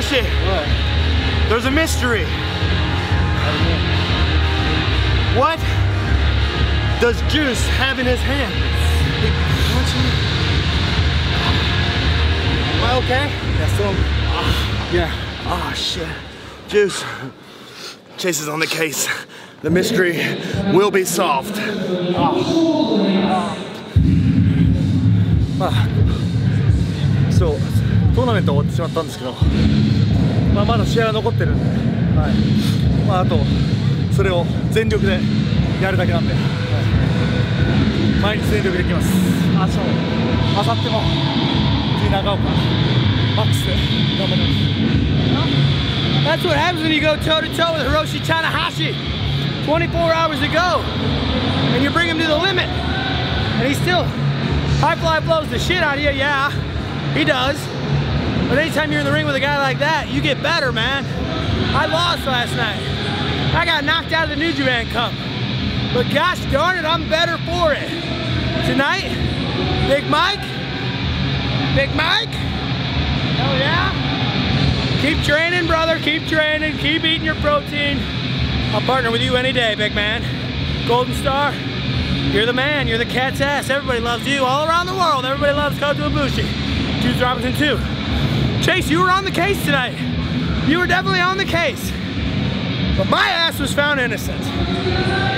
Ibushi. What? There's a mystery. What does Juice have in his hand? Am I okay? Yeah, so. Yeah. Oh shit. Juice. Chase is on the case. The mystery will be solved. So, tournament is over, but the match is still going That's what happens when you go toe-to-toe with Hiroshi Tanahashi. 24 hours ago, and you bring him to the limit, and he still high fly blows the shit out of you. Yeah, he does. But anytime you're in the ring with a guy like that, you get better, man. I lost last night. I got knocked out of the New Japan Cup. But gosh darn it, I'm better for it. Tonight, Big Mike, hell yeah. Keep training, brother, keep training, keep eating your protein. I'll partner with you any day, big man. Golden Star, you're the man, you're the cat's ass. Everybody loves you all around the world. Everybody loves Kota Ibushi. Juice Robinson too. Chase, you were on the case tonight. You were definitely on the case. But my ass was found innocent.